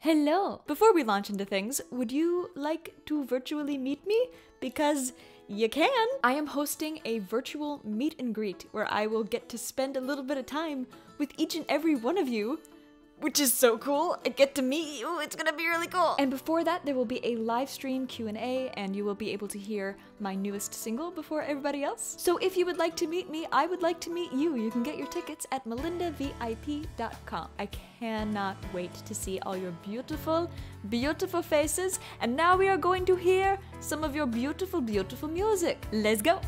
Hello! Before we launch into things, would you like to virtually meet me? Because you can! I am hosting a virtual meet and greet where I will get to spend a little bit of time with each and every one of you, which is so cool. I get to meet you. It's gonna be really cool. And before that, there will be a live stream Q&A, and you will be able to hear my newest single before everybody else. So if you would like to meet me, I would like to meet you. You can get your tickets at melindavip.com. I cannot wait to see all your beautiful, beautiful faces. And now we are going to hear some of your beautiful, beautiful music. Let's go.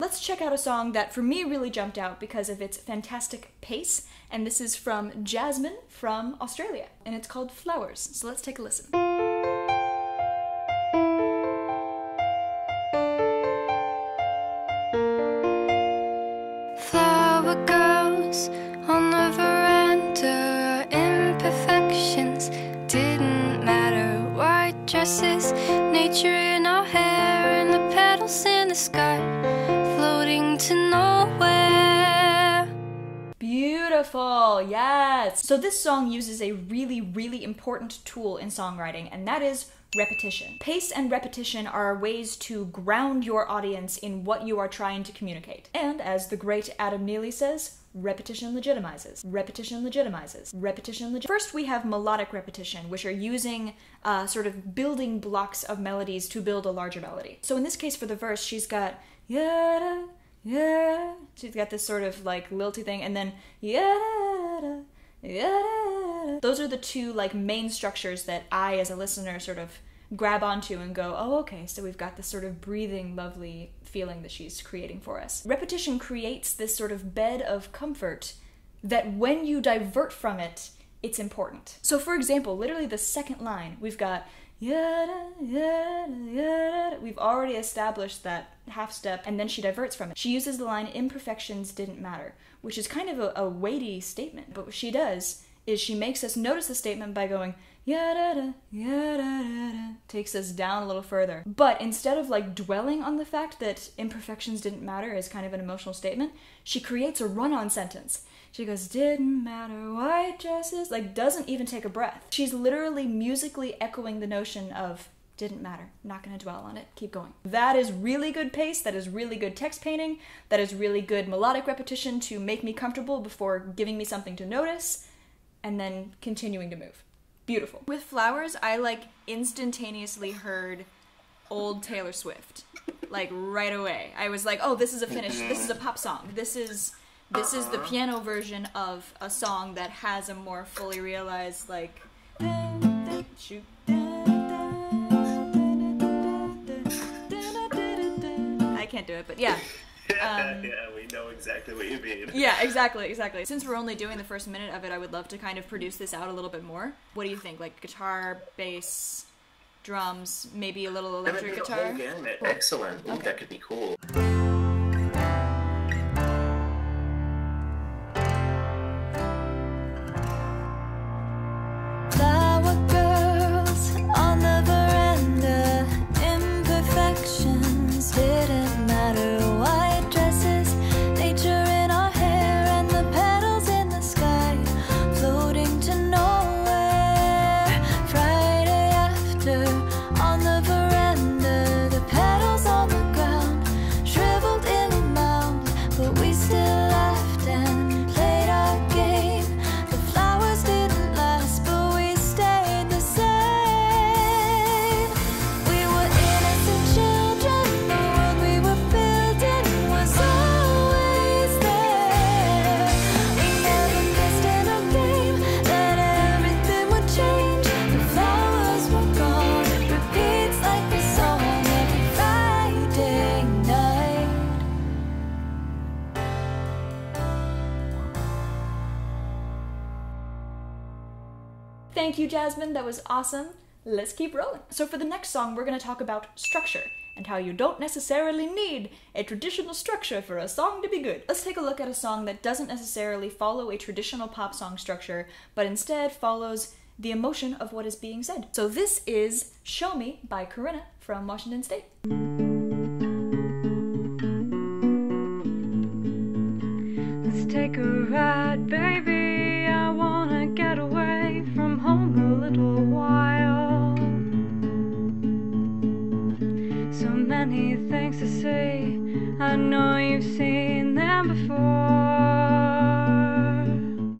Let's check out a song that for me really jumped out because of its fantastic pace, and this is from Jasmine from Australia, and it's called Flowers, so let's take a listen. Flower girls on the veranda, imperfections didn't matter, white dresses, nature in our hair, and the petals in the sky. To nowhere. Beautiful, yes! So this song uses a really, really important tool in songwriting, and that is repetition. Pace and repetition are ways to ground your audience in what you are trying to communicate. And as the great Adam Neely says, repetition legitimizes. Repetition legitimizes. Repetition legitimizes. First, we have melodic repetition, which are using sort of building blocks of melodies to build a larger melody. So in this case, for the verse, she's got yada, yeah, so you've got this sort of like lilty thing, and then yeah, yeah. Those are the two like main structures that I, as a listener, sort of grab onto and go, oh, okay, so we've got this sort of breathing, lovely feeling that she's creating for us. Repetition creates this sort of bed of comfort that when you divert from it, it's important. So, for example, literally the second line, we've got yada, yada, yada. We've already established that half step, and then she diverts from it. She uses the line, imperfections didn't matter, which is kind of a weighty statement, but what she does is she makes us notice the statement by going yada, yada, yada, takes us down a little further. But instead of like dwelling on the fact that imperfections didn't matter is kind of an emotional statement, she creates a run-on sentence. She goes, didn't matter white dresses, like doesn't even take a breath. She's literally musically echoing the notion of didn't matter, not gonna dwell on it, keep going. That is really good pace, that is really good text painting, that is really good melodic repetition to make me comfortable before giving me something to notice, and then continuing to move. Beautiful. With Flowers, I like instantaneously heard old Taylor Swift, like right away. I was like, oh, this is a finished, this is a pop song, This is the piano version of a song that has a more fully realized, like, I can't do it, but yeah. Yeah, we know exactly what you mean. Yeah, exactly, exactly. Since we're only doing the first minute of it, I would love to kind of produce this out a little bit more. What do you think? Like guitar, bass, drums, maybe a little electric guitar? Again, cool. Excellent. Ooh, okay. That could be cool. Thank you, Jasmine, that was awesome. Let's keep rolling. So for the next song, we're gonna talk about structure and how you don't necessarily need a traditional structure for a song to be good. Let's take a look at a song that doesn't necessarily follow a traditional pop song structure, but instead follows the emotion of what is being said. So this is Show Me by Corinna from Washington State. Let's take a ride, baby.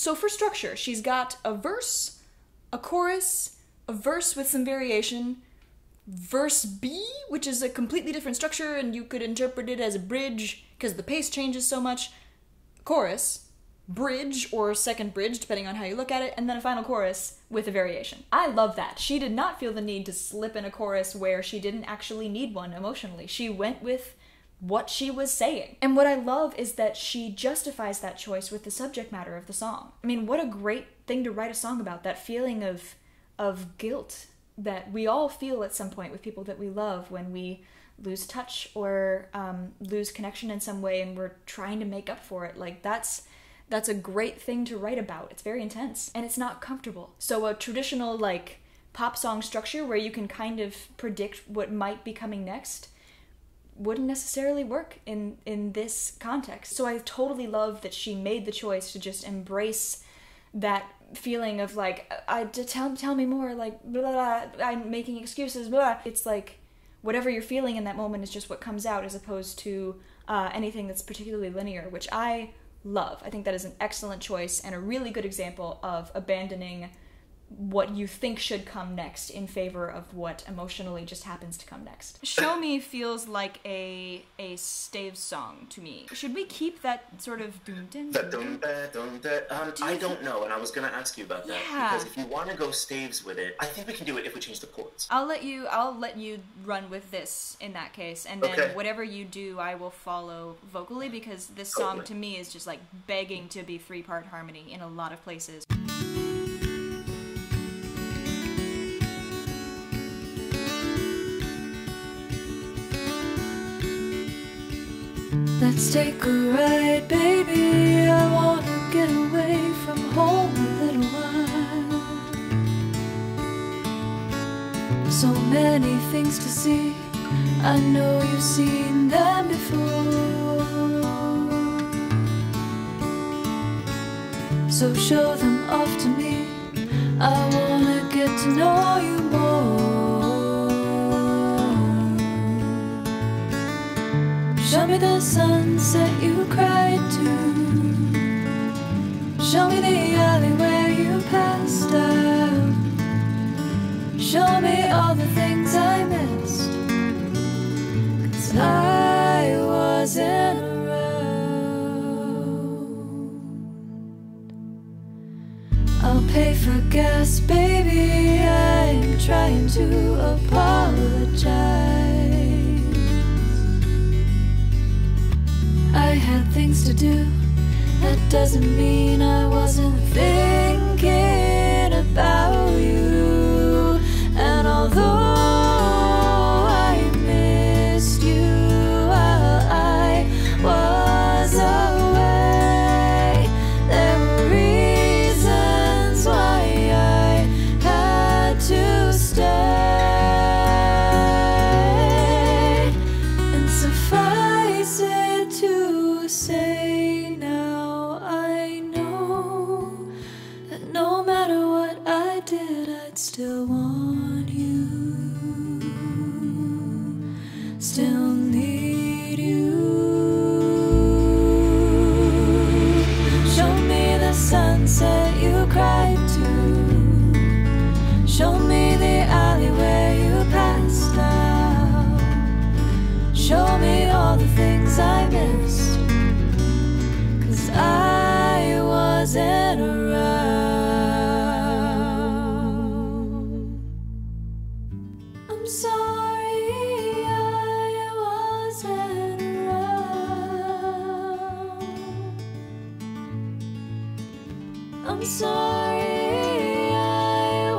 So for structure, she's got a verse, a chorus, a verse with some variation, verse B, which is a completely different structure and you could interpret it as a bridge because the pace changes so much, chorus, bridge or second bridge, depending on how you look at it, and then a final chorus with a variation. I love that. She did not feel the need to slip in a chorus where she didn't actually need one emotionally. She went with what she was saying. And what I love is that she justifies that choice with the subject matter of the song. I mean, what a great thing to write a song about, that feeling of guilt that we all feel at some point with people that we love when we lose touch or lose connection in some way and we're trying to make up for it. Like, that's a great thing to write about. It's very intense and it's not comfortable. So a traditional like pop song structure where you can kind of predict what might be coming next wouldn't necessarily work in this context. So I totally love that she made the choice to just embrace that feeling of like, tell me more, like, blah, I'm making excuses, blah. It's like whatever you're feeling in that moment is just what comes out, as opposed to anything that's particularly linear, which I love. I think that is an excellent choice and a really good example of abandoning what you think should come next in favor of what emotionally just happens to come next. Show Me feels like a stave song to me. Should we keep that sort of I don't know, and I was gonna ask you about that, because if you want to go staves with it, I think we can do it if we change the chords. I'll let you run with this in that case, and then whatever you do I will follow vocally, because this song to me is just like begging to be three part harmony in a lot of places. Let's take a ride, baby, I wanna get away from home a little while. So many things to see, I know you've seen them before. So show them off to me, I wanna get to know you more. Show me the sunset you cried to. Show me the alley where you passed out. Show me all the things I missed, 'cause I wasn't around. I'll pay for gas, baby, I'm trying to apologize. I had things to do, that doesn't mean I wasn't thinking about you. And although I missed you while I was away, there were reasons why I had to stay. And suffice it to say now I know that no matter what I did, I'd still want you, still need you. Show me the sunset you cried to. Show me the alley where you passed out. Show me all the things I missed, I wasn't around. I'm sorry I wasn't around. I'm sorry I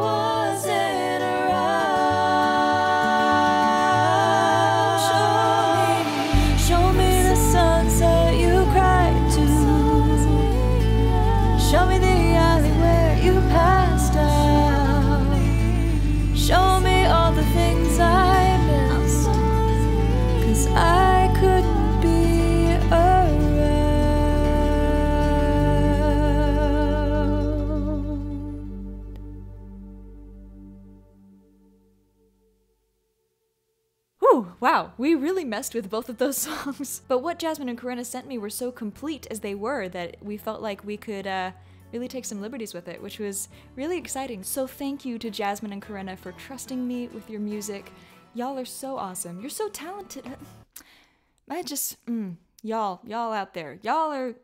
wasn't around. Show me the sunset you cried to. Show me the alley where you passed out. Show me all the things I missed, 'cause I couldn't be around. Whew, wow, we really messed with both of those songs. But what Jasmine and Corinna sent me were so complete as they were that we felt like we could really take some liberties with it, which was really exciting. So thank you to Jasmine and Corinna for trusting me with your music. Y'all are so awesome. You're so talented. I just, y'all out there. Y'all are,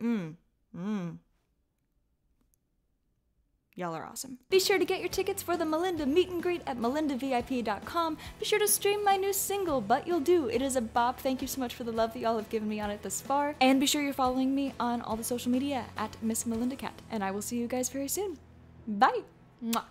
Y'all are awesome. Be sure to get your tickets for the Malinda meet and greet at melindavip.com. Be sure to stream my new single, But You'll Do. It is a bop. Thank you so much for the love that y'all have given me on it this far. And be sure you're following me on all the social media at Miss Malinda Cat. And I will see you guys very soon. Bye. Mwah.